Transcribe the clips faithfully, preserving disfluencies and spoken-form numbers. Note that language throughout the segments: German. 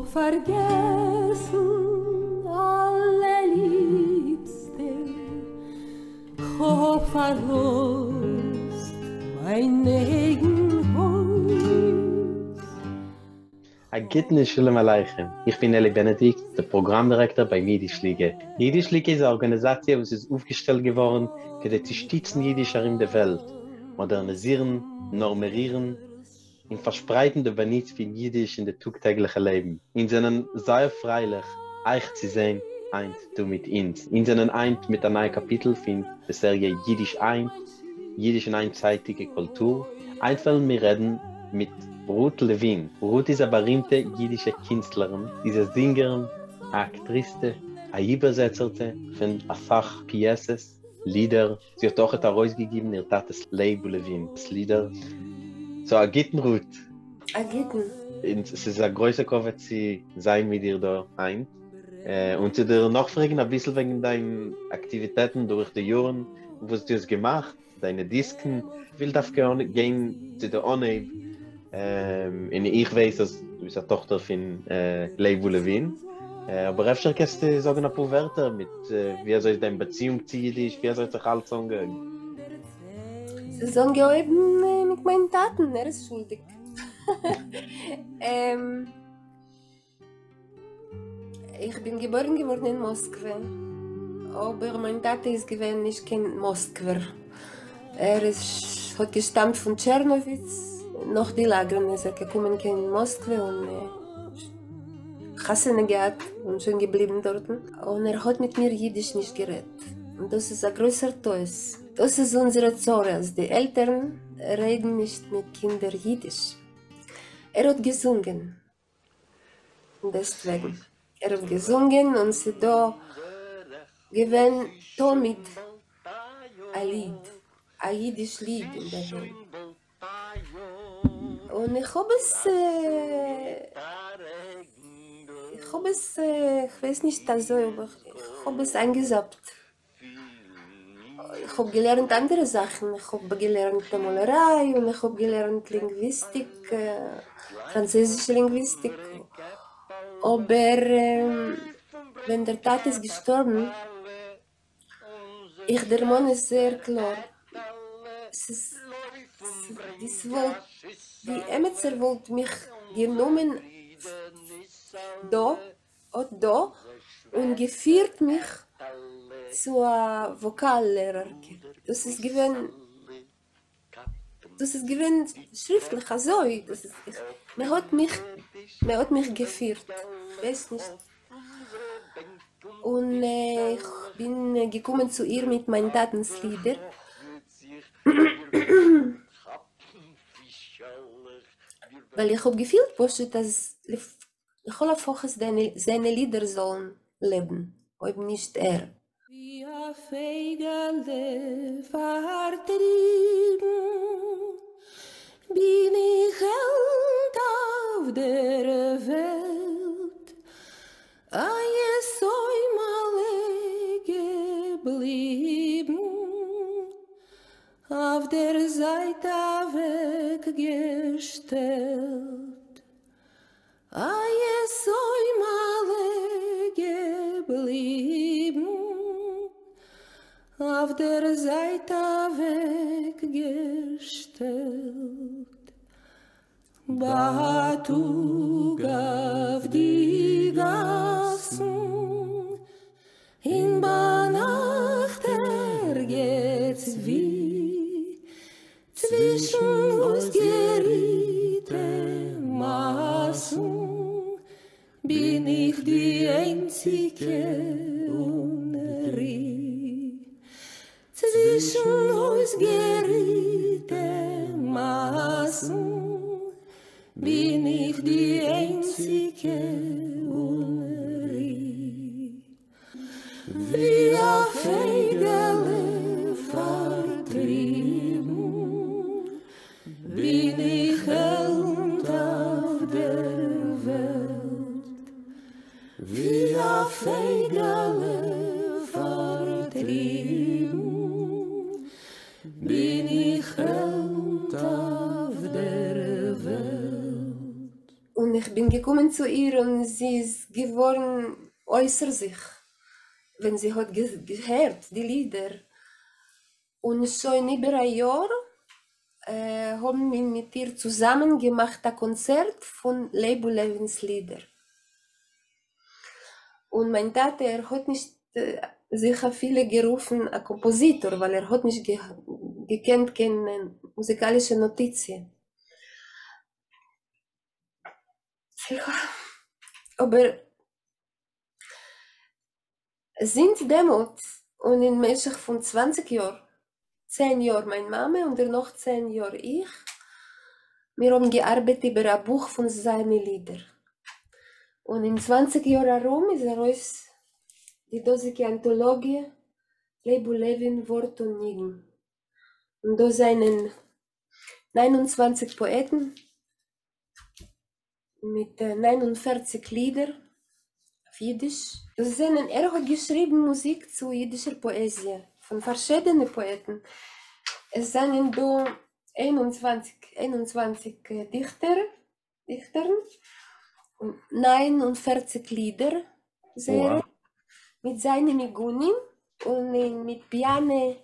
doch vergessen, allerliebste, hab verlost mein eigen Haus. Agit ne Shalom Aleichem. Ich bin Eli Benedikt, der Programmdirektor bei Jiddisch Liga. Jiddisch Liga ist eine Organisation, die ist aufgestellt geworden, für die Unterstützung Jiddischer in der Welt. Modernisieren, normerieren, in verspreiten der Benitz für Jiddisch in der tagtäglichen Leben. In seinen sehr freilich, euch zu sehen, eint du mit uns. In seinen eint mit einem neuen Kapitel von der Serie Jiddisch eint, Jiddisch in einseitige Kultur. Eint wollen wir reden mit Ruth Levin. Ruth ist eine berühmte jüdische Künstlerin, diese Singerin, eine Aktriste, eine Übersetzerin von Asach Pieces, Lieder. Sie hat auch herausgegeben, ihr Tat ist Leibu Levin, das Lieder. So, Agiten Ruth. Agiten. Es ist eine große Kurve, sie sein mit dir da ein. Äh, und zu dir noch fragen, ein bisschen wegen deinen Aktivitäten durch die Jahre, was du es gemacht, deine Disken. Ich will dafür gerne gehen zu der Oneb. Ähm, ich weiß, dass du bist eine Tochter von äh, Leibu Levin. Äh, aber öfter kannst du sagen ein paar Wörter mit, äh, wie soll deine Beziehung zu Jiddisch, wie soll sich alles angehen? Sie sind gehoben mit meinen Taten, er ist schuldig. ähm, ich bin geboren geworden in Moskau, aber mein Tate ist gewesen, ich kenne Moskwer. Er ist, hat gestammt von Czernowitz, noch die Lagern ist er gekommen, kennt Moskau und äh, Hassene gehabt und schön geblieben dort. Und er hat mit mir Jiddisch nicht geredet. Und das ist ein größer Toys. Das ist unsere Zorre, also die Eltern reden nicht mit Kindern Jiddisch. Er hat gesungen. Deswegen. Er hat gesungen und sie da gewöhnt damit ein Lied, ein jüdisches Lied in der Hand. Und ich habe es, äh, ich habe es, äh, ich weiß nicht, also, aber ich habe es eingesappt. Ich habe gelernt andere Sachen. Ich habe gelernt die Malerei und ich habe gelernt Linguistik, äh, französische Linguistik. Aber äh, wenn der Tat ist gestorben, ich, der Mann ist sehr klar. Es ist, es, das wollt, die Emetzer wollte mich genommen da und da und geführt mich zu einer Vokallehrer. Das ist gewesen, das ist gewesen schriftlich, also das ist, ich, man hat mich, man hat mich geführt, ich weiß nicht. Und äh, ich bin äh, gekommen zu ihr mit meinen Tatenslieder. Weil ich habe gefühlt, dass Cholaffoches seine Lieder sollen leben, ob nicht er. Wie a Feigele vertrieben, bin ich Held auf der Welt, a Jesäumale geblieben, auf der Seite weggestellt, a Jesäumale geblieben, auf der Seite weggestellt, Batug auf die Gassen, in Banacht er geht's wie zwischen uns geriete Massen, bin ich die einzige Unri. Zwischen uns geriete Massen, bin ich die einzige Unri. Wie a Feigele vertrieben, bin ich Held auf der Welt. Wie a Feigele vertrieben, bin ich Held auf der Welt. Und ich bin gekommen zu ihr und sie ist geworden äußer sich, wenn sie hat ge gehört, die Lieder. Und schon über ein Jahr äh, haben wir mit ihr zusammen gemacht ein Konzert von Leibu Levins Lieder. Und mein Tate, er hat nicht äh, sicher viele gerufen, ein Kompositor, weil er hat nicht ge gekannt, keine musikalische Notizen. Aber sind Demut und in Menschen von zwanzig Jahren, zehn Jahre meine Mama und dann noch zehn Jahre ich, wir haben gearbeitet über ein Buch von seinen Liedern. Und in zwanzig Jahren herum ist er uns die dosige Anthologie Leibu Levin, Wort und Nigen. Und da seinen neunundzwanzig Poeten mit neunundvierzig Lieder auf Jiddisch. Das sind, er hat geschrieben Musik zu jiddischer Poesie von verschiedenen Poeten. Es sind da einundzwanzig Dichter, Dichtern und neunundvierzig Lieder wow. Mit seinen Nigunim und mit Piano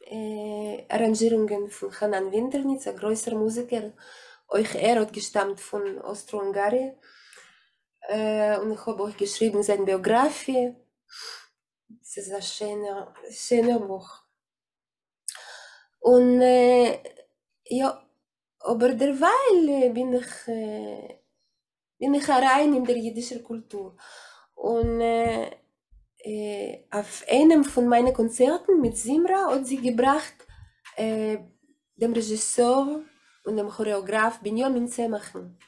äh, Arrangierungen von Hanan Winternitz, ein größerer Musiker. Euch er hat gestammt von Ostro-Ungarien äh, und ich habe euch geschrieben seine Biografie. Es ist ein schöner, schöner Buch. Und äh, ja, aber derweil bin ich, äh, bin ich rein in der jüdischen Kultur. Und äh, äh, auf einem von meinen Konzerten mit Simra hat sie gebracht äh, dem Regisseur und dem Choreograf Benjamin Zemachen.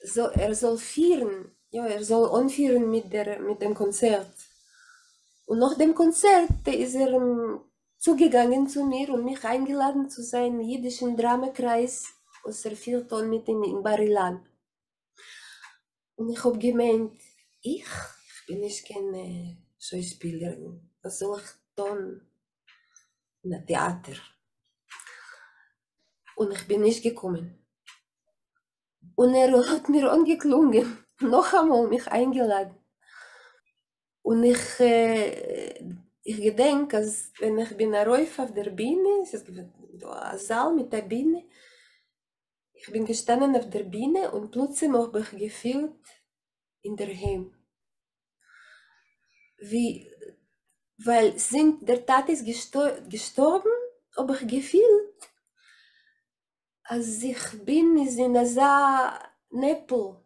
So, er soll führen, ja, er soll anführen mit, der, mit dem Konzert. Und nach dem Konzert ist er um, zugegangen zu mir und mich eingeladen zu seinem jüdischen Dramakreis aus der Vierton mit in, in Barilan. Und ich habe gemeint, ich? Ich bin nicht keine Schauspielerin. Was soll ich tun? In einem Theater. Und ich bin nicht gekommen. Und er hat mir angeklungen, noch einmal mich eingeladen. Und ich, äh, ich gedenke, als wenn ich bin rauf auf der Bühne, es ist ein Saal mit der Bühne, ich bin gestanden auf der Bühne und plötzlich habe ich gefühlt in der Heim. Wie, weil sind, der Tat ist gestor gestorben, habe ich gefühlt, als ich bin, ist in dieser Nebel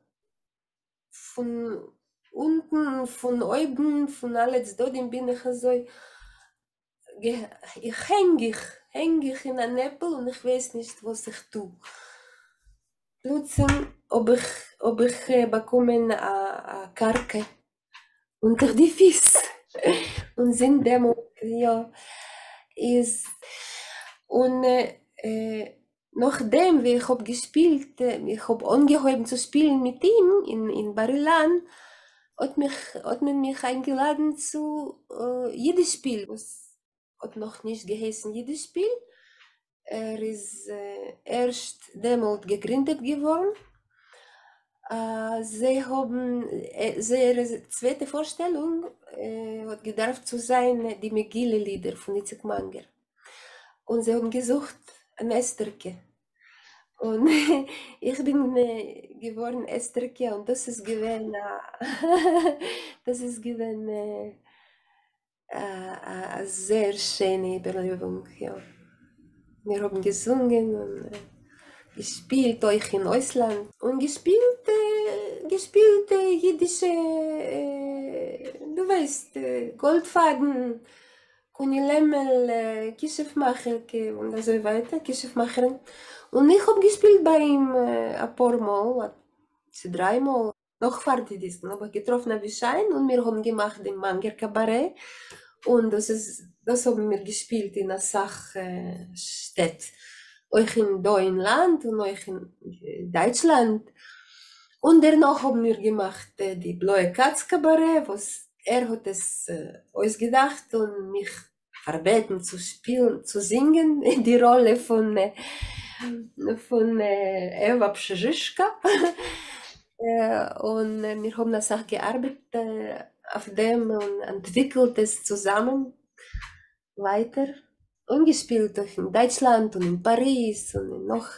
von unten, von oben, von alles dort bin ich so, ich hänge ich, hänge ich in einem Nebel und ich weiß nicht, was ich tue. Plötzlich ob ich, ob ich bekomme eine Karke unter die Füße und sind Dämon, ja, ist, und äh, nachdem, wie ich habe gespielt, ich habe angehoben zu spielen mit ihm in, in Barilan, hat, mich, hat man mich eingeladen zu äh, jedes Spiel. Das hat noch nicht geheißen jedes Spiel. Er ist äh, erst damals gegründet geworden. Äh, sie haben, äh, ihre zweite Vorstellung äh, hat gedarf zu sein, die Megille-Lieder von Itzik Manger. Und sie haben gesucht, eine Esterke. Und ich bin äh, geworden Esterke und das ist gewesen, äh, das ist gewesen äh, äh, eine sehr schöne Überlebung. Ja. Wir haben gesungen und äh, gespielt, euch in Ausland und gespielt, äh, gespielt äh, jüdische, äh, du weißt, äh, Goldfaden, Kunilemmel, Kischefmacher und so weiter, Kischefmacherin. Und ich habe gespielt bei ihm äh, ein paar Mal, zwei, drei Mal. Noch Fardidisken, aber getroffen habe ich Schein und wir haben gemacht im Manger Kabarett. Und das, ist, das haben wir gespielt in einer Sachstadt. Euch in Deutschland und euch in Deutschland. Und danach haben wir gemacht äh, die Bloy Katz Kabarett, was er hat es äh, ausgedacht und mich verbeten zu spielen, zu singen, die Rolle von, äh, von äh, Eva Pschischka. Äh, und äh, wir haben das auch gearbeitet, äh, auf dem und entwickelt es zusammen weiter und gespielt auch in Deutschland und in Paris und in noch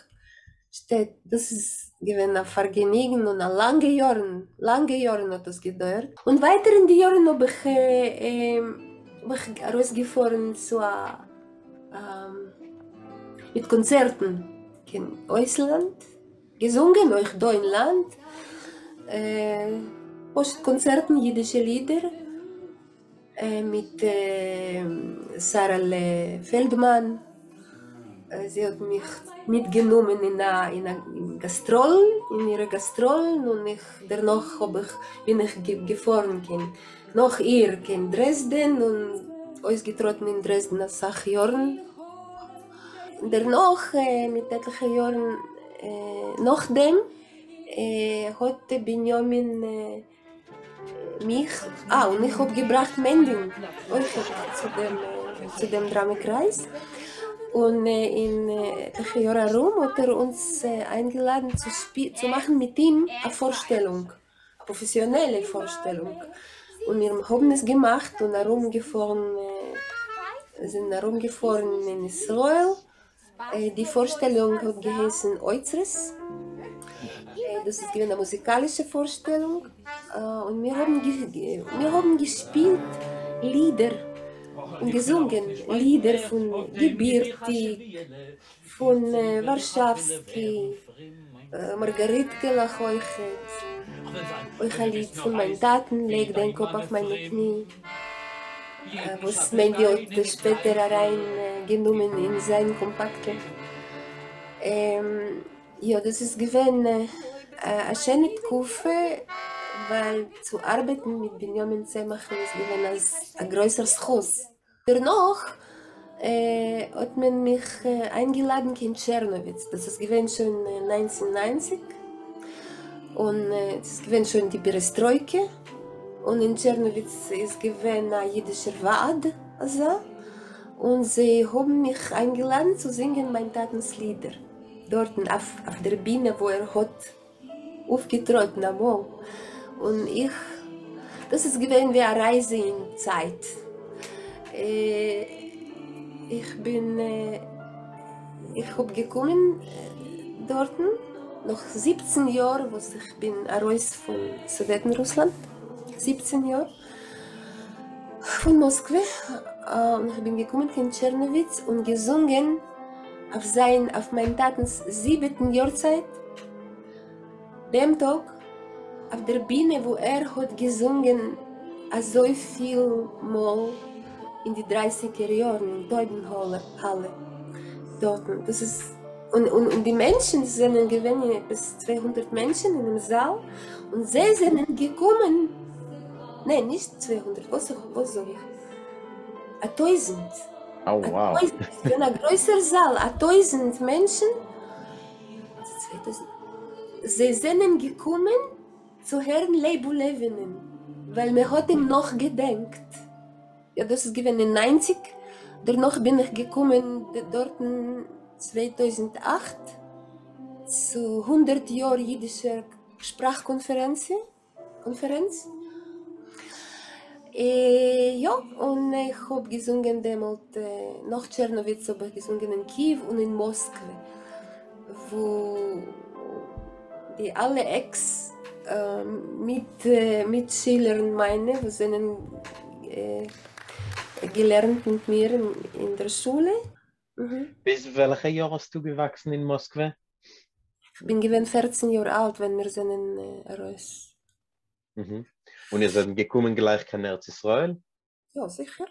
steht, das ist gewesen auf Vergnügen und an lange Jahren, lange Jahren hat das gedauert. Und weiter in die Jahren habe ich, äh, äh, hab ich rausgefahren zu, äh, mit Konzerten in Ausland, gesungen, auch hier im Land, äh, Postkonzerten, jüdische Lieder äh, mit äh, Sarah Le Feldmann. Äh, sie hat mich mitgenommen in eine, in eine Gastrol, in ihre Gastrollen und ich, danach ich, bin ich ge gefahren. Kann. Noch ihr in Dresden und ausgetreten in Dresden nach Sachjörn. Danach, äh, mit etlichen Jahren äh, nachdem, äh, heute bin ich mich, ah, und ich habe gebracht Mending zu dem, äh, zu dem Dramekreis. Und äh, in äh, der Jura Rum hat er uns äh, eingeladen zu, zu machen mit ihm eine Vorstellung, eine professionelle Vorstellung. Und wir haben es gemacht und herumgefahren, äh, sind herumgefahren in Israel. Äh, die Vorstellung hat geheißen Oizres. Das ist eine musikalische Vorstellung und wir haben, wir haben gespielt Lieder und gesungen Lieder von Gebirtig, von Warschawski, Margarit Kelacheuchet, euch ein Lied von meinen Taten, leg den Kopf auf meine Knie, was mein Diot später reingenommen in sein Kompakte. Ähm, Ja, das ist gewesen äh, eine schöne Kufe, weil zu arbeiten mit Benjamin Zemach ist gewesen als ein größeres Schuss. Danach äh, hat man mich äh, eingeladen in Czernowitz. Das ist gewesen schon äh, neunzehnhundertneunzig und äh, das ist gewesen schon die Perestroika und in Czernowitz ist gewesen ein jüdischer Waad also. Und sie haben mich eingeladen zu singen meine Tatenslieder. Dort auf, auf der Bühne, wo er hat aufgetreten am Morgen. Und ich, das ist gewesen wie eine Reise in Zeit. Äh, ich bin, äh, ich habe gekommen äh, dort, nach siebzehn Jahren, als ich bin raus von Sowjetrussland, siebzehn Jahre, von Moskau. Äh, ich bin gekommen in Czernowitz und gesungen, auf sein, auf meinen Tatens siebten Jahrzeit, dem Tag, auf der Bühne, wo er hat gesungen, so viel Mal in die dreißiger Jahren, in Teubenhalle, Halle, dort. Das ist, und, und, und die Menschen, es sind gewesen bis zweihundert Menschen in dem Saal, und sie sind gekommen, nein, nicht zweihundert, was, was soll ich, tausend. Oh, wow. In einem größeren Saal, tausend Menschen, sie sind gekommen zu Herrn Leibu Levin, weil man hat ihm noch gedenkt. Ja, das ist gewesen in neunzig, danach bin ich gekommen, dort zweitausendacht, zu hundert Jahren jüdischer Sprachkonferenz. Konferenz. Äh, ja, und ich habe gesungen damals, äh, nach Czernowitz habe ich gesungen in Kiew und in Moskau, wo die alle Ex äh, mit, äh, mit Schülern meine, die sind äh, gelernt mit mir in, in der Schule. Mhm. Bis welche Jahr hast du gewachsen in Moskau? Ich bin gewesen vierzehn Jahre alt, wenn wir sind in äh, Russ. Mhm. Und ihr seid gekommen gleich kein Herz Israel? Ja, sicher.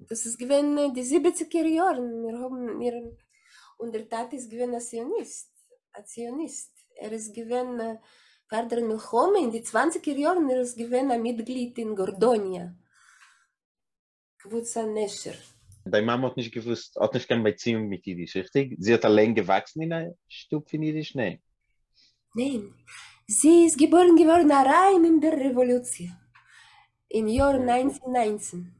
Das ist gewesen die siebziger Jahre. Wir haben, wir, und der Tat ist gewesen ein Zionist. Ein Zionist. Er ist gewesen, vor der Milchome in die zwanziger Jahren, er ist gewesen ein Mitglied in Gordonia. Kvutza Nesher. Deine Mama hat nicht gewusst, hat nicht keine Beziehung mit Jiddisch, richtig? Sie hat allein gewachsen in einer Stube in Jiddisch? Nein. Nein. Sie ist geboren geworden rein in der Revolution, im Jahr neunzehnhundertneunzehn.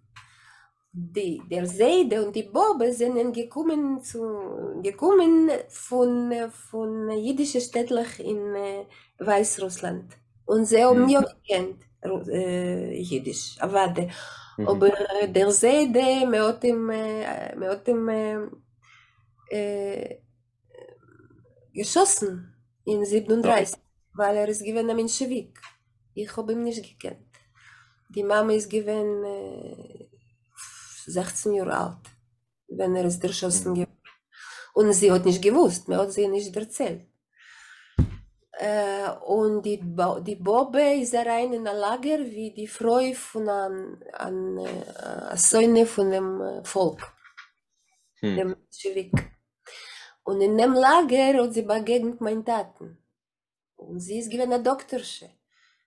Die, der Seide und die Bobe sind gekommen, zu, gekommen von, von jüdischen Städtlach in äh, Weißrussland. Und sie haben nicht gekannt äh, Jiddisch. Warte. Mhm. Aber der Seide mit dem, mit dem äh, geschossen in siebenunddreißig, weil er ist gewesen ein Menschewik. Ich habe ihn nicht gekannt. Die Mama ist gewesen äh, sechzehn Jahre alt, wenn er ist erschossen geworden. Und sie hat nicht gewusst, man hat sie nicht erzählt. Äh, und die, Bo die Bobe ist rein in ein Lager wie die Freude von einem, einem, einem Söhne von dem Volk, hm. dem Schwick. Und in dem Lager hat sie begegnet meinen Taten. Und sie ist gewesen eine Doktorsche.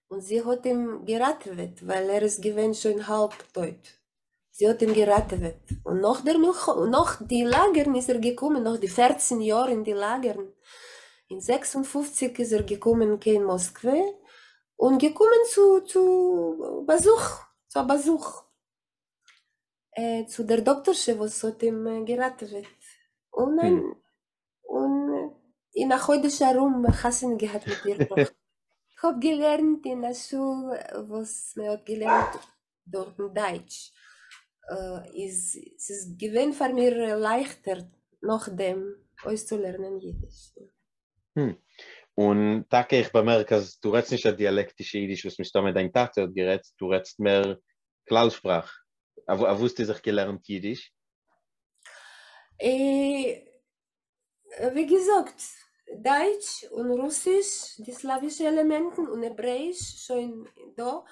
Und sie hat ihm geraten, weil er ist gewesen schon halbtot. Sie hat ihn geraten. Und nach der, noch die Lagern ist er gekommen, nach die vierzehn Jahre in die Lagern. In sechsundfünfzig ist er gekommen in Moskau und gekommen zu, zu Besuch, zu Besuch. Äh, zu der Doktorsche, was hat ihm geraten. Und, ein, hm. und in einem heutigen Raum Hasen gehabt mit ihr. Ich habe gelernt in der Schule, was man hat gelernt dort in Deutsch. Uh, is, es ist gewinnt für mich leichter, nachdem euch zu lernen Jiddisch. Hm. Und da ich bemerke, dass du redest nicht ein dialektisches Jiddisch, was mich damit dein Tat hat geredet, du redest mehr Klaussprache. Aber wusste ich gelernt Jiddisch? E, wie gesagt, Deutsch und Russisch, die slawischen Elemente und Hebräisch schon da.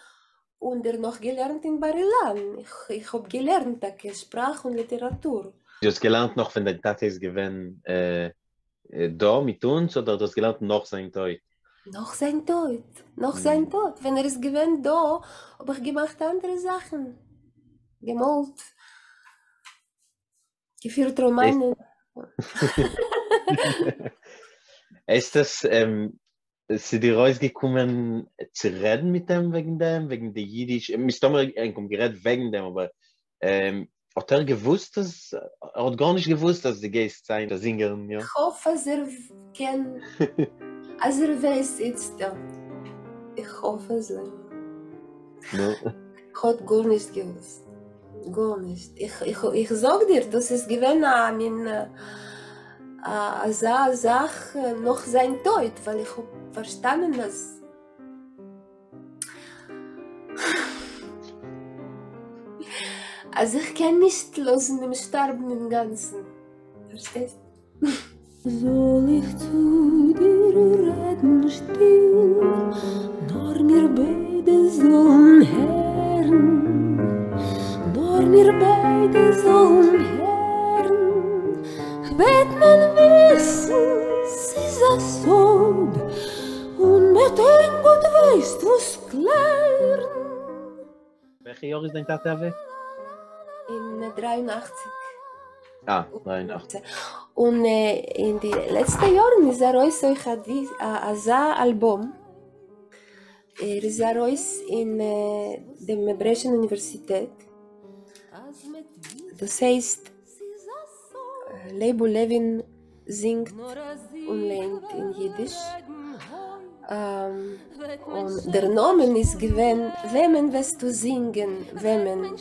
Und er noch gelernt in Barilan. Ich, ich habe gelernt, okay, Sprache und Literatur. Du hast gelernt noch, wenn deine Tate ist gewesen, äh, da mit uns, oder du hast gelernt noch sein Tod? Noch sein Tod, noch hm. sein Tod. Wenn er ist gewesen da, habe ich gemacht andere Sachen. Gemalt, geführt Romane. Ist das... Ähm, sind die Reus gekommen zu reden mit dem wegen dem, wegen der Jiddisch? Ich habe geredet wegen dem, aber ähm, hat er gewusst, dass, er hat gar nicht gewusst, dass die Geist sein, der Singerin, ja? Ich hoffe, dass er kennt, als er weiß jetzt da. Ich hoffe es. Ja. Ich habe gar nicht gewusst. Gar nicht. Ich, ich, ich sage dir, das ist gewesen an eine Sache noch sein Tod, weil ich habe verstanden, dass also ich kann nicht losen im Sterben im Ganzen. Verstehst du? Soll ich zu dir reden still, nur mir beide sollen hören, nur mir beide sollen hören, wird man wissen, es ist ein Song. Und mit dem Gott weißt du es klar. Welche Jahr ist dein Tata weg? In dreiundachtzig. Ah, dreiundachtzig. Und äh, in den letzten Jahren ist er euch so ein Album. Er ist er euch in äh, der Hebräischen Universität. Das heißt, Leibu Levin singt und lernt in Jiddisch. Um, und der Name ist gewesen, Wem wirst du singen, Wem.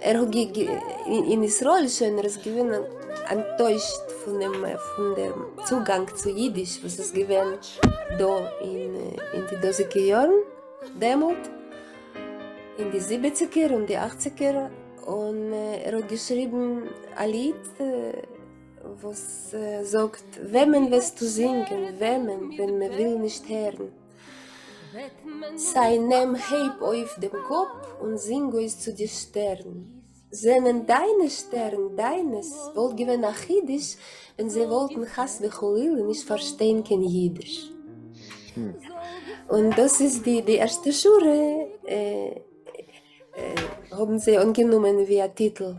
Er hat in Israel schon enttäuscht von dem, von dem Zugang zu Jiddisch, was es gewesen da in, in die dreißiger Jahren, damals, in die siebziger und die achtziger. Und er hat geschrieben ein Lied, was äh, sagt, Wem wirst du singen, Wem, wenn man will nicht hören. Sein Name heb auf dem Kopf und sing euch zu dir Stern. Sehnen deine Stern, deines, wollt gewen nach Jiddisch, wenn sie wollten Hass becholil und nicht verstehen kein Jiddisch. Hm. Und das ist die, die erste Schure, äh, äh, haben sie angenommen wie ein Titel.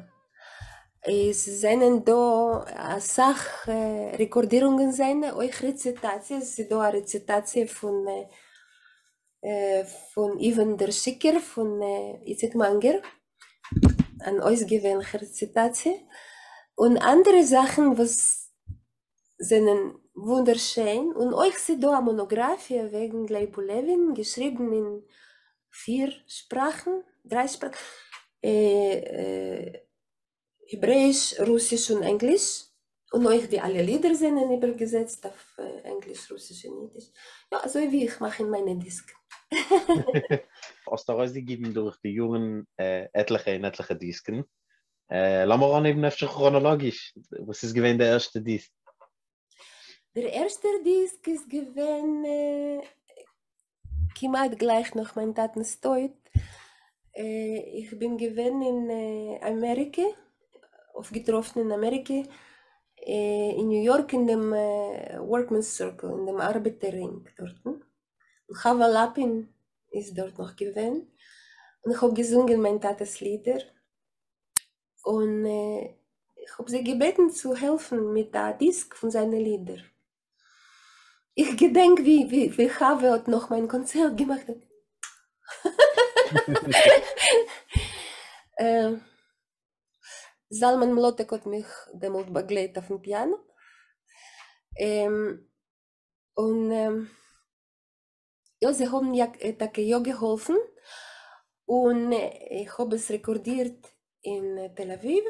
Es sind da Sachrekordierungen, euch Rezitationen, es ist da eine Rezitation von, äh, von Ivan der Schicker, von äh, Itzik Manger. an euch gewählt, Herzitate. Und andere Sachen, was sind wunderschön. Und euch seht da eine Monographie wegen Leibu Levin, geschrieben in vier Sprachen, drei Sprachen, äh, äh, Hebräisch, Russisch und Englisch. Und euch, die alle Lieder sind übergesetzt auf Englisch, Russisch und Niedisch. Ja, so wie ich mache in meinen Disc. Aus der Reise geben durch die Jungen äh, etliche in etliche Disken. Äh, lass mal ran, eben chronologisch. Was ist gewesen der erste Disc? Der erste Disc ist gewesen, äh, Kimat gleich noch mein Taten steht. Äh, ich bin gewesen in äh, Amerika, aufgetroffen in Amerika. In New York in dem äh, Workman's Circle, in dem Arbeiterring dort. Und Hava Lappin ist dort noch gewesen. Und ich habe gesungen mein Tates Lieder. Und äh, ich habe sie gebeten zu helfen mit der Disc von seinen Liedern. Ich gedenke, wie, wie, wie Hava hat noch mein Konzert gemacht hat. äh, Salman Mlotte hat mich damals begleitet auf dem Piano. Ähm, und ähm, ja, sie haben ja, ja geholfen. Und äh, ich habe es rekordiert in Tel Aviv.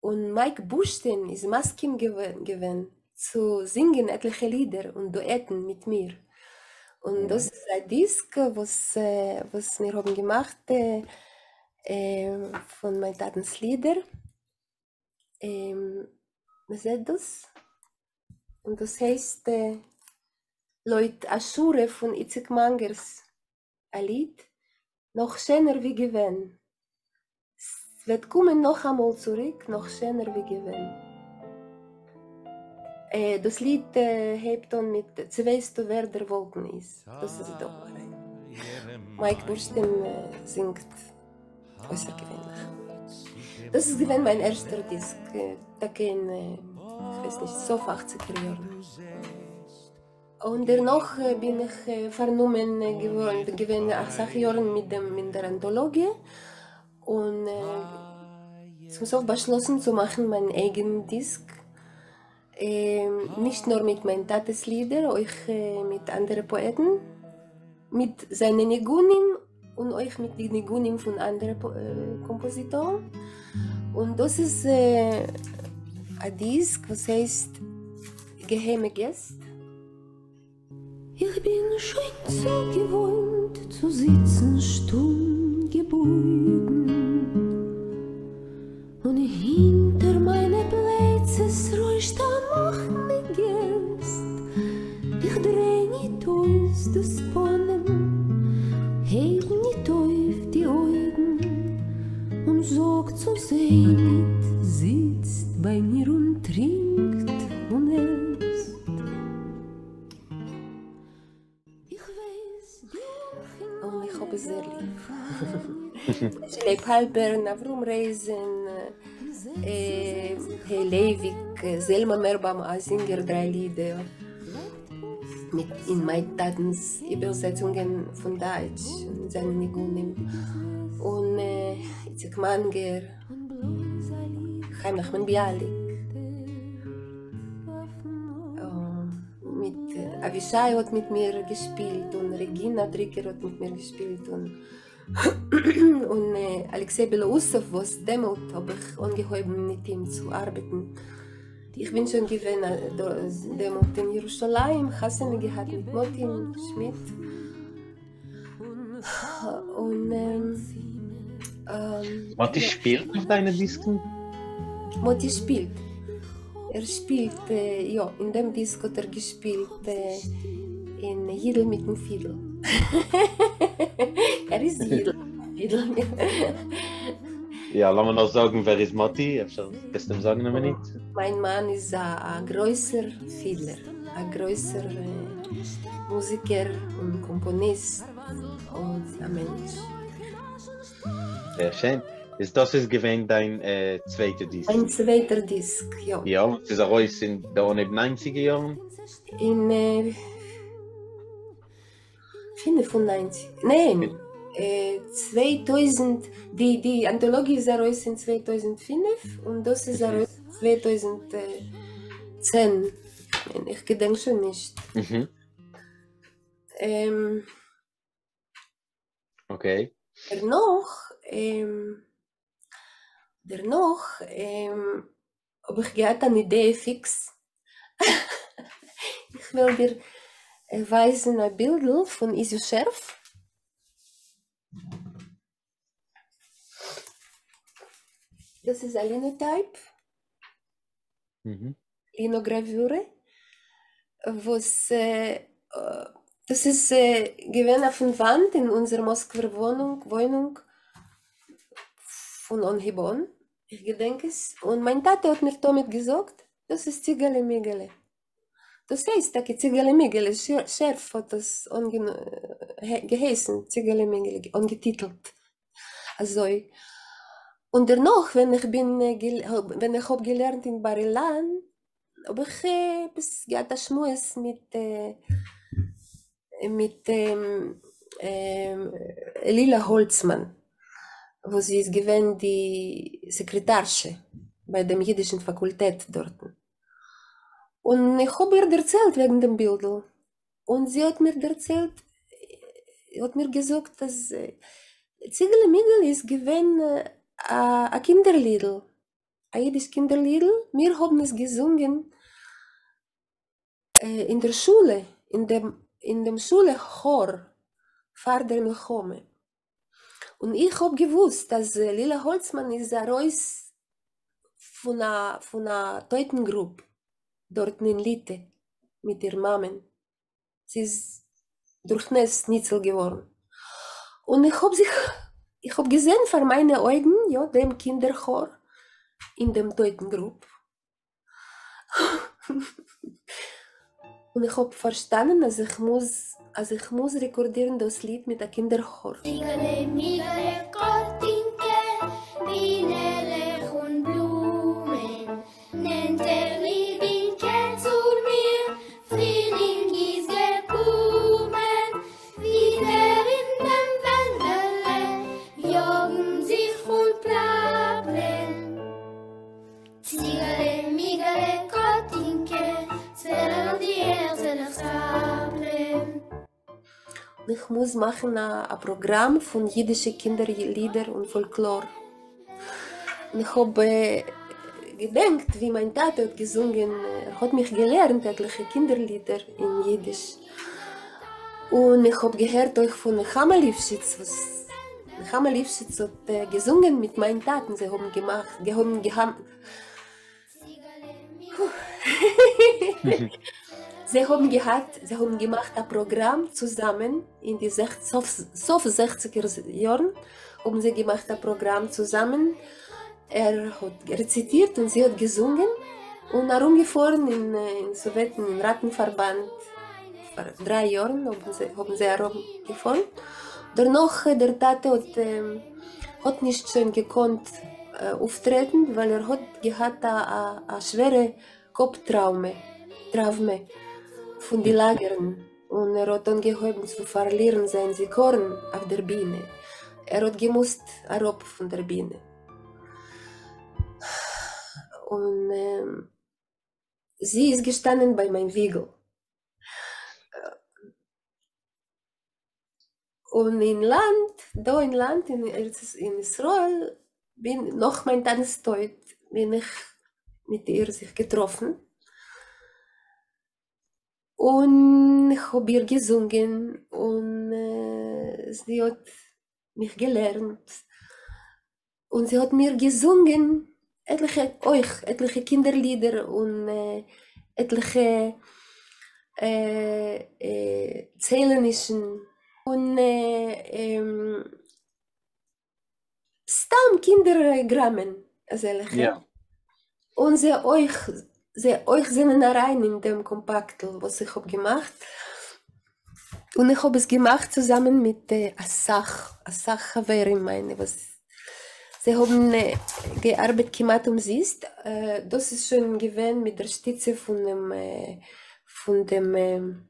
Und Mike Bustin ist Maskim gewesen, zu singen etliche Lieder und Duetten mit mir. Und ja, das ist ein Disc, was, äh, was wir haben gemacht haben. Äh, Ähm, von meinen Tatens Lieder. Ähm, man sieht das. Und das heißt äh, Leut Aschure von Itzik Mangers ein Lied. Noch schöner wie gewinn. Es wird kommen noch einmal zurück, noch schöner wie gewinn. Äh, das Lied äh, hebt dann mit Zweißt du wer der Wolken ist. Das ist doch rein. Mike Bustin äh, singt. Das ist gewesen mein erster Disc, da gehen, ich weiß nicht, so achtziger Jahre. Und dennoch bin ich vernommen geworden, gewesen achtzig Jahre mit, dem, mit der Anthologie und äh, zum Schluss beschlossen zu machen meinen eigenen Disc. Äh, nicht nur mit meinen Tateslieder, auch äh, mit anderen Poeten, mit seinen Nigunim und euch mit den Nigunim von anderen äh, Kompositoren. Und das ist äh, ein Disc, was heißt Geheime Gäste. Ich bin schon so gewohnt zu sitzen, stumm gebogen. Und hinter meinen Plätzen ruhig da noch ein Gäst. Ich dreh nicht aus das Bonnen. Heb nicht auf die Augen und sorgt zu sehen, sitzt bei mir und trinkt und isst. Ich weiß, die oh, ich habe es sehr lieb. Ich lebe halber, Navrum Reisen, äh, Hey Levik, Selma Merbam, Asinger, drei Lieder. Mit in meinen Tatens Übersetzungen von Deutsch und seinen Nigunim. Und äh, Itzik Manger, Nachman Bialik, oh, mit äh, Avishai hat mit mir gespielt und Regina Dricker hat mit mir gespielt und, und äh, Alexei Belousov, was dämmelt, habe ich angehoben mit ihm zu arbeiten. Ich bin schon gewesen, dort in Jerusalem, Hasen gehabt mit Martin Schmidt. Und ähm, ähm, Motti spielt auf deinen Disken? Motti spielt. Er spielt, äh, ja, in dem Disc hat er gespielt äh, in Jidl mit dem Fiedel. Er ist Jidl. Ja, lass mal noch sagen, wer ist Motti? Ich habe schon gestern sagen, aber nicht. Mein Mann ist ein größer Fiedler, ein größer äh, Musiker und Komponist und ein Mensch. Sehr schön. Ist das ist gewesen dein äh, zweiter Disc? Mein zweiter Disc, ja. Ja, und dieser Reus in den neunziger Jahren? In äh, fünfundneunzig. Nein. äh, zweitausend, die, die Anthologie ist heraus in zweitausendfünf und das ist heraus in zweitausendzehn. Ich gedenke schon nicht. Mhm. Ähm, okay. Dennoch, ähm, dennoch, ähm, ob ich gehabt eine Idee fix. Ich will dir weisen ein Bild von Isio Scherf. Das ist ein Linotype, mhm. Linogravure, was äh, das ist äh, gewesen auf der Wand in unserer Moskauer Wohnung, Wohnung von Onhibon, ich gedenke es. Und mein Tate hat mir damit gesagt, das ist Zigale Migale. Das heißt, dass Zigale Migale Scherf hat das geheißen, Zigale Migale, ungetitelt. Also, und dennoch, wenn ich bin, wenn ich habe gelernt in Barilan, habe ich bis Gata Schmues mit mit ähm, ähm, Lila Holzmann, wo sie ist gewesen die Sekretarsche bei dem jüdischen Fakultät dort. Und ich habe ihr erzählt wegen dem Bildl. Und sie hat mir erzählt, hat mir gesagt, dass Zigele Migele ist gewesen ein Kinderliedl, ein jüdisches Kinderliedl. Wir haben es gesungen äh, in der Schule, in dem, in dem Schulechor Vater Milchome. Und ich habe gewusst, dass äh, Lila Holzmann ist ein Reus von einer, von einer Teutengruppe dort in Litte mit ihrer Mama. Sie ist durch Ness Schnitzel geworden. Und ich habe sie... Ich habe gesehen vor meinen Augen, ja, dem Kinderchor in dem deutschen Gruppe. Und ich habe verstanden, dass ich muss, dass ich muss rekordieren das Lied mit dem Kinderchor. Ich muss machen ein Programm von jüdischen Kinderlieder und Folklore. Und ich habe gedacht, wie mein Tate hat gesungen, er hat mich gelernt, etliche Kinderlieder in Jiddisch. Und ich habe gehört euch von Hamelifsitz, was Hamelifsitz hat gesungen mit meinen Taten, sie haben gemacht, sie haben gehabt. Sie haben, gehabt, sie haben gemacht ein Programm zusammen in die sechziger Jahren. Haben sie gemacht ein Programm zusammen. Er hat rezitiert und sie hat gesungen und herumgefahren in, in Sowjeten im Rattenverband. Vor drei Jahren haben sie, haben sie herumgefahren. Danach der Tate hat, äh, hat nicht schön gekonnt äh, auftreten, weil er hat gehabt eine schwere Kopftraume. Von den Lagern und er hat angehoben zu verlieren sein Korn auf der Biene. Er hat gemusst herab von der Biene. Und ähm, sie ist gestanden bei meinem Wiegel. Und in Land, da in Land, in, in Israel, bin noch mein Tanz deut, bin ich mit ihr sich getroffen. Und ich habe ihr gesungen und äh, sie hat mich gelernt. Und sie hat mir gesungen, etliche euch, etliche Kinderlieder und äh, etliche äh, äh, zählenischen und äh, ähm, Stammkindergrammen. Also ja. Und sie euch. Sie euch sind rein in dem Kompaktel, was ich habe gemacht. Und ich habe es gemacht zusammen mit äh, Asach, Asach Haveri meine, was sie haben äh, gearbeitet, gemacht um sie ist. Äh, das ist schon gewesen mit der Stütze von dem, äh, von dem,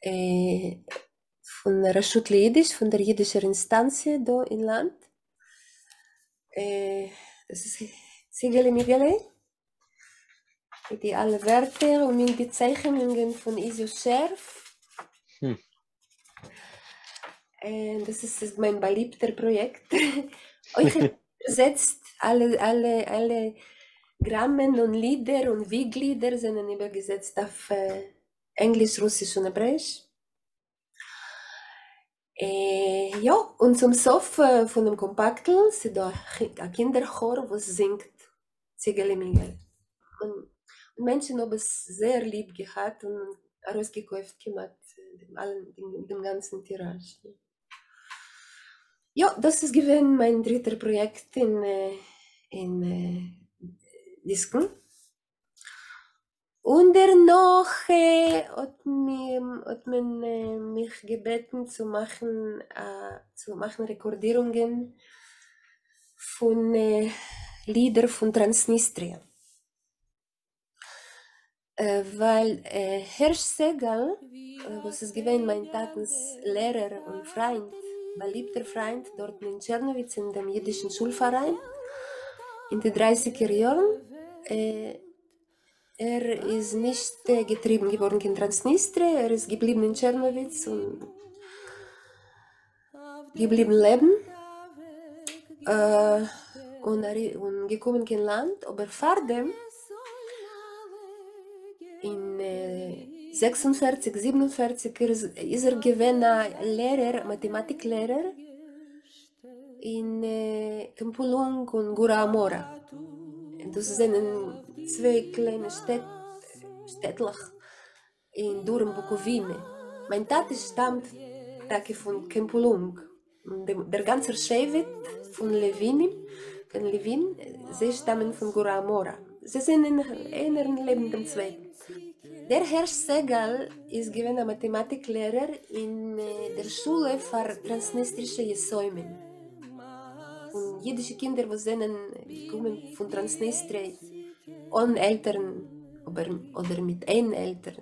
äh, von Rashut Lejidisch, von der jüdischen Instanz hier im Land. Äh, das ist Ziegele Migele. Die alle Wörter und die Zeichnungen von Isio Scherf. Hm. Äh, das ist, ist mein beliebter Projekt. Euch übersetzt alle, alle, alle Grammen und Lieder und Wieglieder sind übergesetzt auf äh, Englisch, Russisch und Hebräisch. Äh, ja, und zum Sof äh, von dem Kompaktel ist da ein Kinderchor, was singt Ziegele Migele. Und Menschen haben es sehr lieb gehabt und rausgekauft gemacht, mit dem ganzen Tirage. Ja, das ist gewesen mein dritter Projekt in, in, in Disken. Und dennoch äh, hat, mir, hat man äh, mich gebeten zu machen, äh, zu machen Rekordierungen von äh, Liedern von Transnistrien. Äh, weil äh, Herr Segal, äh, was es gewesen, mein Tatens Lehrer und Freund, beliebter Freund dort in Czernowitz in dem jüdischen Schulverein in den dreißiger Jahren, äh, er ist nicht äh, getrieben geworden in Transnistrien, er ist geblieben in Czernowitz und geblieben leben äh, und, er, und gekommen in Land, aber vor dem in äh, sechsundvierzig, siebenundvierzig ist er gewesen Lehrer, Mathematiklehrer in äh, Câmpulung und Gura Humora. Das sind zwei kleine Städt, Städtlach in Durham, Bukowine. Mein Tate stammt von Câmpulung. Der ganze Schewit von Levin, von Levin, sie stammen von Gura Humora. Sie sind in einem Leben dem Zweiten. Der Herr Segal ist ein Mathematiklehrer in der Schule für transnistrische Jesäumen. Und jüdische Kinder, die sind von Transnistrien ohne Eltern oder mit einem Eltern.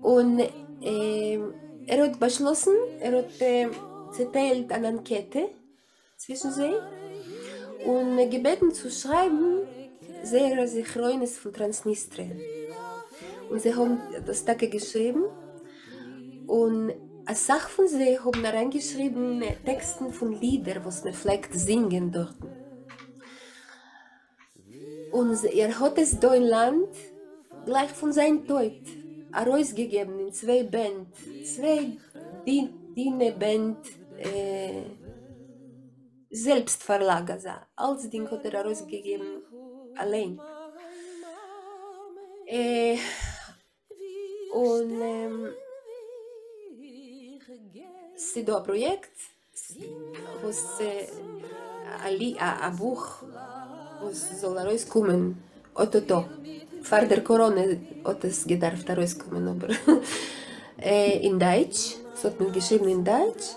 Und äh, er hat beschlossen, er hat äh, zerteilt eine Enquete zwischen sie und äh, gebeten zu schreiben, sehr sich freuen ist von Transnistrien. Und sie haben das Tag geschrieben und eine Sache von sie haben reingeschrieben Texten von Liedern, was man vielleicht singen dort. Und er hat es da im Land gleich von seinem Tod herausgegeben in zwei Band, zwei Dine-Band, äh, Selbstverlag, also alles Ding hat er herausgegeben allein. Äh, Und ähm, es ist ein Projekt, was, äh, ein, ein Buch, das soll rauskommen, Ototo. Vor der Corona hat es gedarf rauskommen, aber äh, in Deutsch, es hat man geschrieben in Deutsch,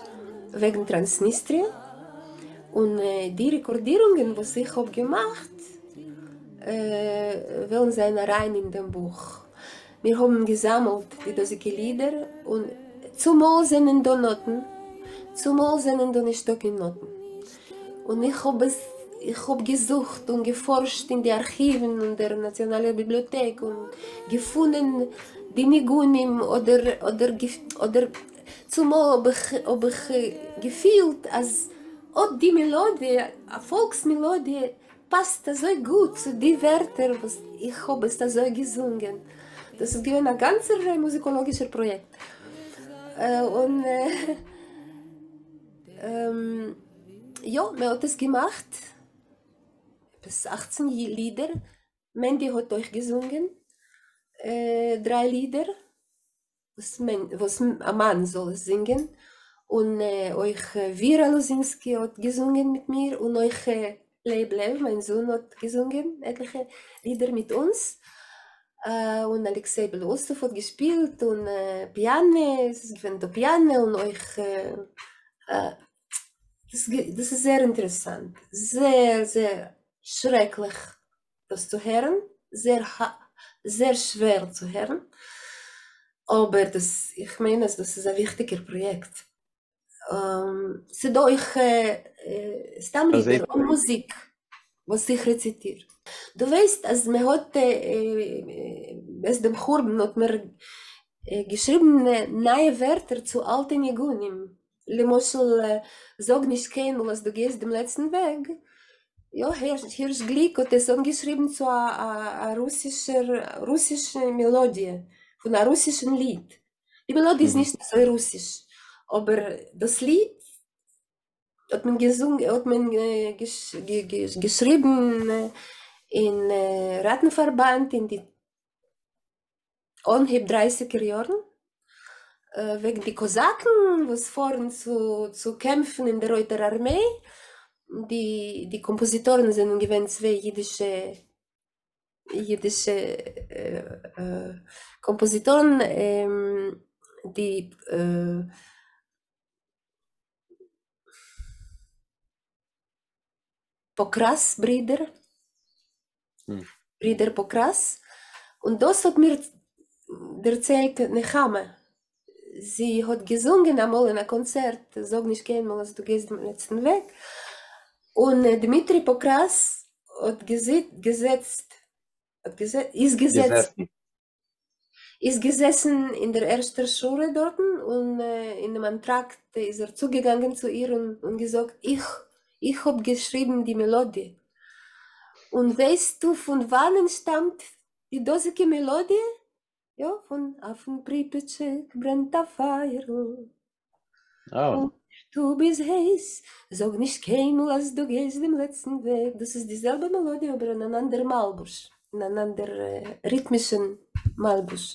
wegen Transnistrien. Und äh, die Rekordierungen, die ich habe gemacht habe, äh, wollen sein rein in dem Buch. Wir haben gesammelt die dosige Lieder und zumal sind da Noten, zumal sind da Stücke Noten. Und ich habe hab gesucht und geforscht in den Archiven und der Nationalen Bibliothek und gefunden die Nigunim oder, oder, oder zumal habe ich, hab ich gefühlt, als ob die Melodie, eine Volksmelodie, passt so gut zu den Wörtern, was ich habe es so gesungen. Das ist ein ganz musikologisches Projekt. Äh, und äh, ähm, ja, man hat es gemacht. Bis achtzehn Lieder. Mandy hat euch gesungen. Äh, drei Lieder, was, man, was ein Mann soll singen. Und äh, euch äh, Vera Lusinski hat gesungen mit mir. Und euch äh, Leiblev, mein Sohn, hat gesungen. Etliche Lieder mit uns. Uh, und Alexei Belousov hat gespielt und äh, Piano, es ist gewesen Piano und euch, äh, äh, das, das ist sehr interessant, sehr, sehr schrecklich das zu hören, sehr, sehr schwer zu hören, Aber das, ich meine, das ist ein wichtiges Projekt. Ähm, es ist euch äh, Stammlieder und Musik, was ich rezitiere. Du weißt, als wir heute äh, aus dem Chor benutzt, wir äh, geschriebene neue Wörter zu alten Nigunim. Lemoschel, sag nicht kein, was du gehst dem letzten Weg. Ja, Hirsch Glick hat es umgeschrieben zu einer russischer russischen Melodie, von einem russischen Lied. Die Melodie ist nicht so russisch, aber das Lied hat man gesungen, hat man gesch ge ge geschrieben in Rattenverband in die dreißiger Jahren. Wegen die Kosaken, was vorhin zu, zu kämpfen in der Reuter Armee. Die, die Kompositoren sind gewesen zwei jüdische, jüdische äh, äh, Kompositoren, ähm, die äh, Pokras Brüder, hm. Brüder Pokras. Und das hat mir erzählt Nechama. Sie hat gesungen einmal in einem Konzert, sag nicht gehen, als du gehst den letzten Weg. Und Dimitri Pokras hat gesetzt, hat gesetzt, ist gesetzt, gesessen. ist gesessen in der ersten Schule dort und in einem Antrag ist er zugegangen zu ihr und, und gesagt, ich, ich habe geschrieben die Melodie. Und weißt du, von wann stammt die dosige Melodie? Ja, von Affen Pripetschek brennt der Feierl. Oh. Du bist heiß, sag nicht keinmal, als du gehst den letzten Weg. Das ist dieselbe Melodie, aber in einem anderen Malbusch, in einem anderen äh, rhythmischen Malbusch.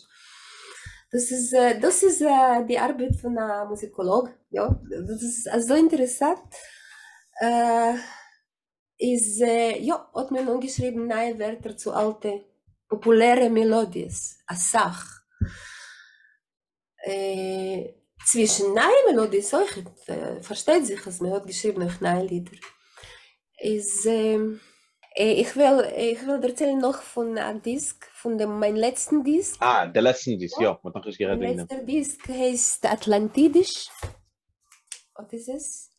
Das ist, äh, das ist äh, die Arbeit von einem Musikolog. Ja, das ist äh, so interessant. Äh, ist, äh, ja, hat man umgeschrieben, neue Wörter zu alten. Populäre Melodies, als Sach. Äh, zwischen neuen Melodien, solche, äh, versteht sich, als man hat geschrieben auf neue Lieder. Ist, äh, ich, will, ich will erzählen noch von einem Disc, von dem, meinem letzten Disc. Ah, der letzten Disc, ja. ja. ja. Der letzte Disc heißt Atlantidisch. Was ist es?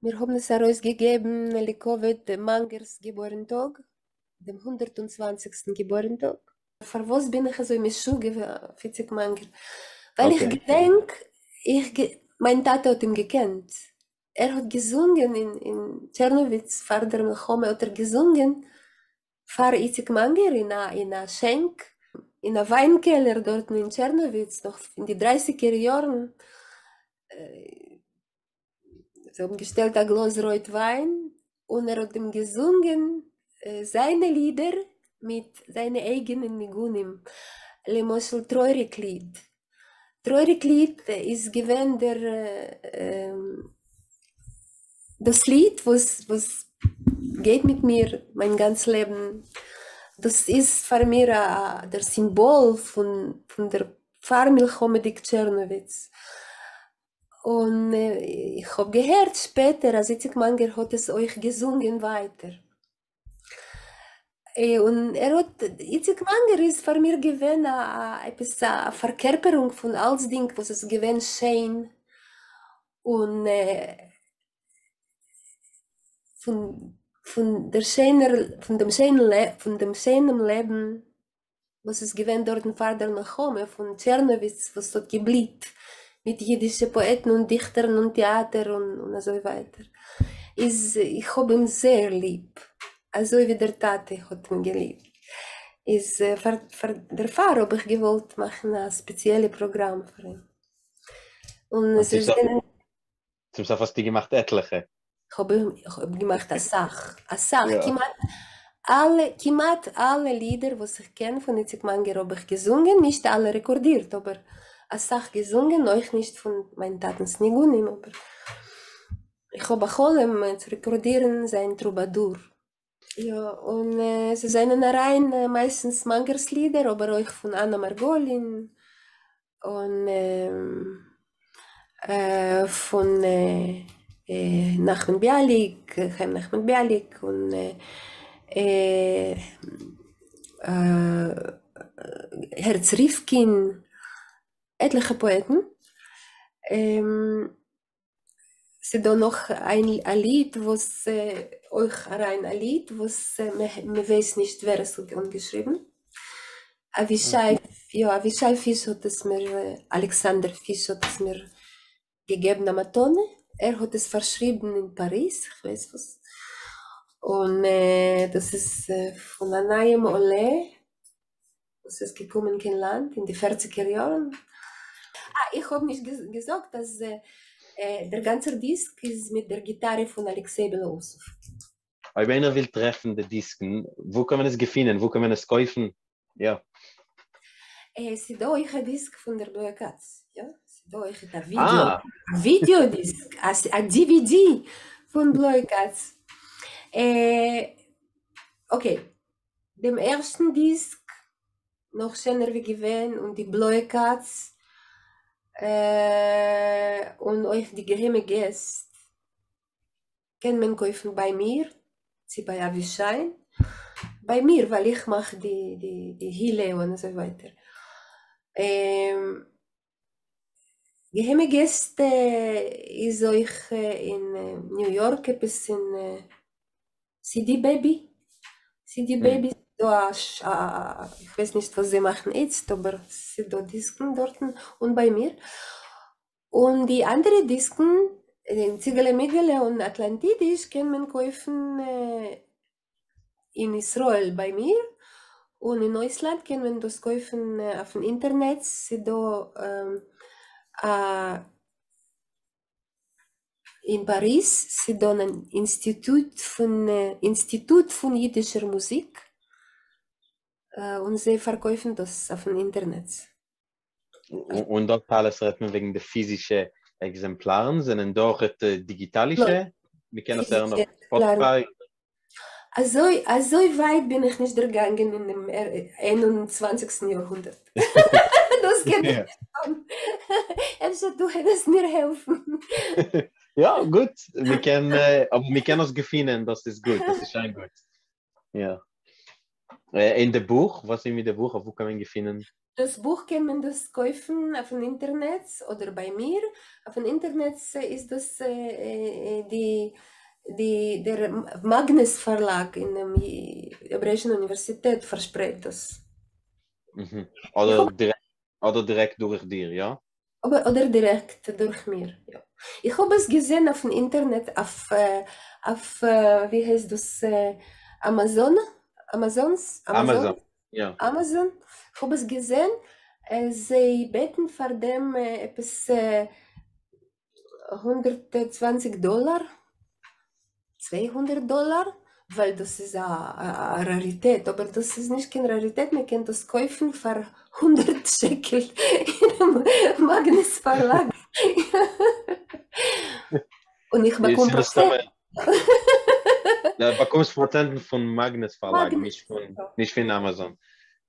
Wir haben es herausgegeben, Leibu Mangers Geburtstag. Dem hundertzwanzigsten Geburtstag. Für was bin ich so im Schuh gewesen, Itzik Manger? Weil okay. ich denke, ich ge mein Tate hat ihn gekannt. Er hat gesungen in, in Czernowitz, Vater Melchome, hat er gesungen, Fahr Itzik Manger in einer Schenk, in einem Weinkeller dort in Czernowitz, noch in die dreißiger Jahren. Äh, so umgestellt ein Glas Rotwein und er hat ihm gesungen, seine Lieder mit seinen eigenen Nigunim. Le Moschel Treureklied. Treureklied ist gewesen der, äh, das Lied, was, was geht mit mir mein ganzes Leben. Das ist für mich äh, der Symbol von, von der Pfarrmilchomedik Czernowitz. Und äh, ich habe gehört später, als Itzik Manger hat es euch gesungen weiter. Und er hat, Itzik Manger ist für mich gewesen, eine Verkörperung von all Dingen, was es gewesen scheint. Und äh, von, von, der schöner, von, dem schönen von dem schönen Leben, was es gewesen dort in Vater Melchome, von Czernowitz, was dort geblieben, mit jüdischen Poeten und Dichtern und Theater und, und so weiter. Ist, ich habe ihn sehr lieb. Also wie der Tate hat mich geliebt. Ist, äh, für, für der Pfarrer habe ich gewollt machen, ein spezielles Programm für ihn. Und, und es ist dann... Du hast fast gemacht etliche. Ich habe, ich habe gemacht eine Sache. Eine Sache. Ja. Kimat, alle, kimat alle Lieder, die ich kenne von Itzik Manger, habe ich gesungen, nicht alle rekordiert, aber eine Sache gesungen, euch nicht von meinen Taten Snigunim, aber ich habe geholfen zu rekordieren sein Troubadour. Ja, und äh, sie sind rein äh, meistens Mangers Lieder, aber auch von Anna Margolin und ähm, äh, von äh, äh, Nachman Bialik, Herr Nachman Bialik und äh, äh, äh, Herz Rifkin etliche Poeten. Ähm, Sie da noch ein, ein Lied, was äh, euch rein ein Lied, was äh, man weiß nicht, wer es geschrieben. Avishai, ja, Avishai Fisch hat es mir, Alexander Fisch hat es mir gegeben am Atone. Er hat es verschrieben in Paris, ich weiß was. Und äh, das ist äh, von Anayim Ole, das ist gekommen in Land, in die vierziger Jahren. Ah, ich habe nicht ges gesagt, dass äh, der ganze Disk ist mit der Gitarre von Alexei Belousov. Aber wenn er will treffen, die Disken, wo kann man es finden, wo kann man es kaufen? Ja. Äh, Sie da ich ein Disk von der Bloy Katz, ja? Sie da ich ein Video, ah. Videodisk, ein D V D von Bloy Katz. Äh, okay, dem ersten Disk noch schöner wie gewesen und die Bloy Katz äh, und euch die geheime Gäste kann man kaufen bei mir, sie bei Avishai, bei mir, weil ich mache die, die, die Hille und so weiter. Ähm, geheime Gäste äh, ist euch äh, in äh, New York bis in äh, C D Baby, C D Baby, hm. da, ah, ich weiß nicht, was sie machen jetzt, aber sie da Disken dort und bei mir. Und die anderen Disken, den Ziegele Migele und Atlantidisch, kann man kaufen äh, in Israel bei mir. Und in Neuseeland kann man das kaufen äh, auf dem Internet. Sie da äh, äh, in Paris, sie da ein Institut von, äh, Institut von jüdischer Musik äh, und sie verkaufen das auf dem Internet. Und, und dort alles redet man wegen der physischen Exemplaren, sondern dort äh, digitalische? Wir kennen das ja noch. Also, also weit bin ich nicht gegangen in dem einundzwanzigsten Jahrhundert. Das kann ich nicht sagen. Also, du hättest mir helfen. Ja, gut. Wir können, äh, aber wir können uns gefunden, das ist gut, das ist schon gut. Ja. Äh, in dem Buch, was ist mit dem Buch, wo kann man gefunden? Das Buch kann man das kaufen auf dem Internet oder bei mir. Auf dem Internet ist das äh, die, die, der Magnes Verlag in der Hebräischen Universität verspricht das. Mhm. Oder, direkt, oder direkt durch dir, ja? Aber, oder direkt durch mir, ja. Ich habe es gesehen auf dem Internet, auf, äh, auf äh, wie heißt das, äh, Amazon, Amazons? Amazon, Amazon, ja. Amazon, ich habe es gesehen, äh, sie beten vor dem äh, etwas äh, hundertzwanzig Dollar, zweihundert Dollar, weil das ist eine, eine Rarität, aber das ist nicht keine Rarität, man kann das kaufen für hundert Shekel in einem Magnes Verlag. Und ich bekomme Prozent. Du bekommst Prozent von Magnes Verlag, Magnes. Nicht, von, nicht von Amazon.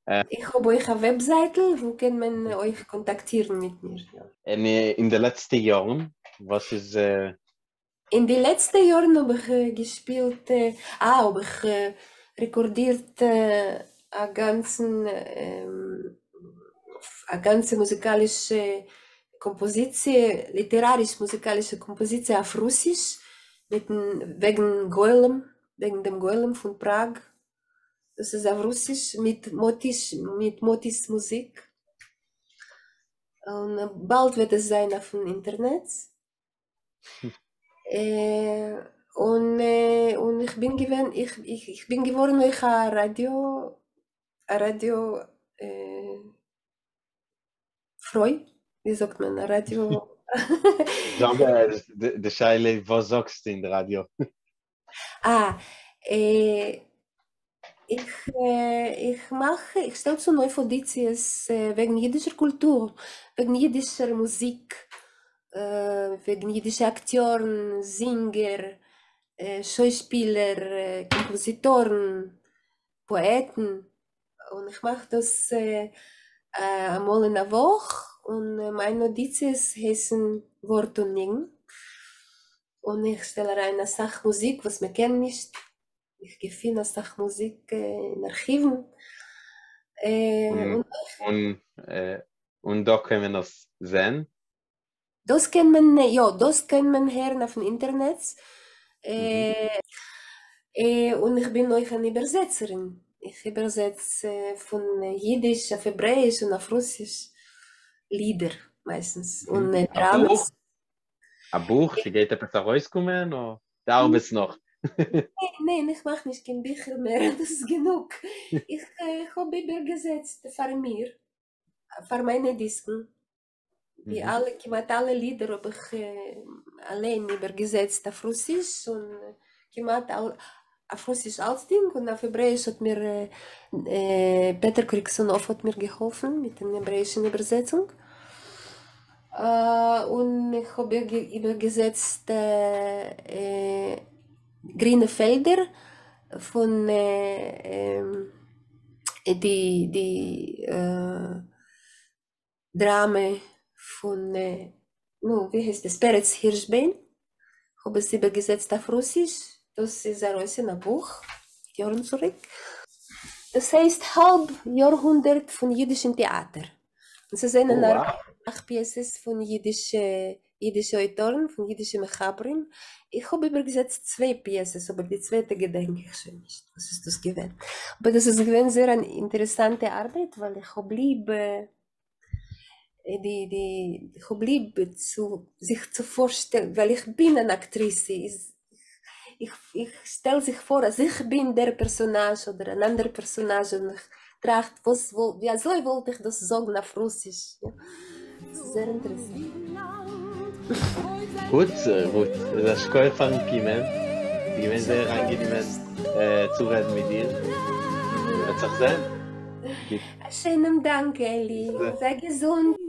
Äh, ich habe euch eine Webseite, wo kann man euch kontaktieren mit mir. Ja. In den letzten Jahren, was ist... Äh... In den letzten Jahren habe ich äh, gespielt, äh, ah, habe ich äh, rekordiert äh, eine, ganzen, äh, eine ganze musikalische Komposition, literarisch-musikalische Komposition auf Russisch, mit, wegen Golem, wegen dem Golem von Prag. Das ist auf Russisch, mit Motis, mit Motis Musik. Und bald wird es sein auf dem Internet. Hm. Äh, und, äh, und ich bin geworden, ich, ich, ich bin geworden, ich habe Radio, Radio, äh, Freu. Wie sagt man, Radio? Danke, die Scheile, was sagst du in der Radio? Ah, äh, ich, äh, ich mache, ich stelle so neue Auditionen äh, wegen jüdischer Kultur, wegen jüdischer Musik, äh, wegen jüdischer Akteure, Singer, äh, Schauspieler, äh, Kompositoren, Poeten. Und ich mache das äh, einmal in der Woche. Und meine Notizen heißen Wort und Ning. Und ich stelle rein eine Sachmusik, was man kennt nicht. Ich gefühle eine Sachmusik in Archiven. Äh, und und, und, äh, und da können wir das sehen. Das kann man, ja, das kann man hören auf dem Internet. Äh, mhm. äh, und ich bin auch eine Übersetzerin. Ich übersetze äh, von Jiddisch auf Hebräisch und auf Russisch Lieder meistens. Mhm. Und äh, Dramen. Buch? Ein Buch? Wie geht etwas rauskommen? Oder darum ist es noch? Nein, nein, ich mache nicht kein Bücher mehr, das ist genug. Ich äh, habe übergesetzt für mir, für meine Disken. Die alle, kiemat alle Lieder habe ich äh, allein übergesetzt auf Russisch und kiemat all, auf Russisch als Ding und auf Hebräisch hat mir äh, Peter Krikson hat mir geholfen mit der hebräischen Übersetzung. Äh, und ich habe übergesetzt äh, äh, Grüne Felder von äh, äh, die, die äh, Drame von, äh, no, wie heißt das, Peretz Hirschbein. Ich habe es übergesetzt auf Russisch. Das ist ein Buch, Jahren zurück. Das heißt halb Jahrhundert von jüdischem Theater. Und es sind acht Pieces von jüdischen jüdischen Autoren, von jüdischen Mechabrin. Ich habe übergesetzt zwei Pieces, aber die zweite gedenke ich schon nicht. Was ist das gewesen? Aber das ist gewesen sehr eine interessante Arbeit, weil ich habe lieb, die, die, ich habe lieb zu, sich zu vorstellen, weil ich bin eine Aktrice. Ich, ich, ich stelle sich vor, als ich bin der Personage oder ein anderer Personage und ich trage, was, wo, ja, so wollte ich das sagen auf Russisch. Ja. Das ist sehr interessant. Gut, Ruth, das ist kein Fan gemein. Ich bin sehr angenehm äh, zu reden mit dir. Hat sich gesehen? Schönen Dank, Elli. Sei gesund.